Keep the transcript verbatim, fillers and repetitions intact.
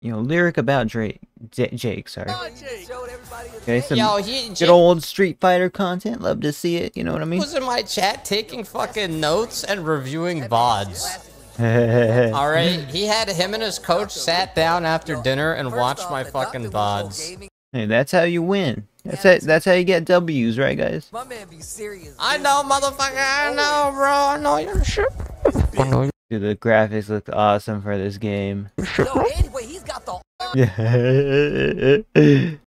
you know, lyric about Drake, J Jake, sorry. Okay, some Yo, he, good old Street Fighter content. Love to see it. You know what I mean? Was in my chat taking fucking notes and reviewing V O Ds. All right, he had him and his coach sat down after dinner and watched my fucking V O Ds. Hey, that's how you win. That's how, that's how you get W's, right, guys? I know, motherfucker. I know, bro. I know your shit. Dude, the graphics look awesome for this game. Yeah.